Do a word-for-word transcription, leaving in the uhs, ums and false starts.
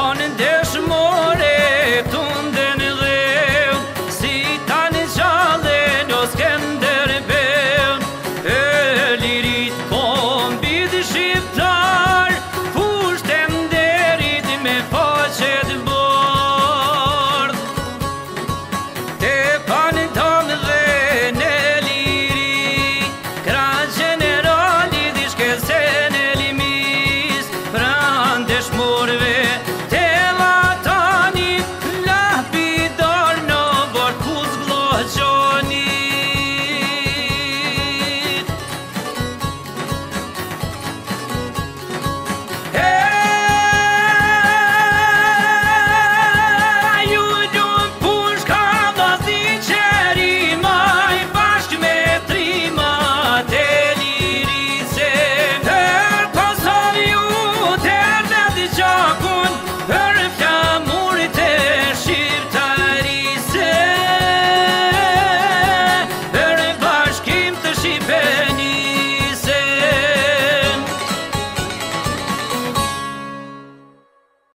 Running there.